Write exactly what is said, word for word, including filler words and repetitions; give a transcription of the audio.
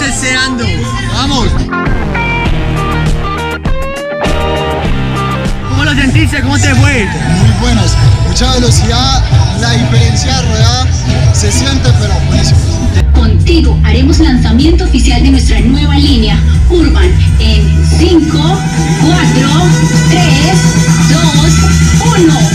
Deseando. ¡Vamos! ¿Cómo lo sentiste? ¿Cómo te fue? Muy buenos, mucha velocidad, la diferencia de rueda se siente, pero buenísimo. Contigo haremos lanzamiento oficial de nuestra nueva línea Urban en cinco, cuatro, tres, dos, uno.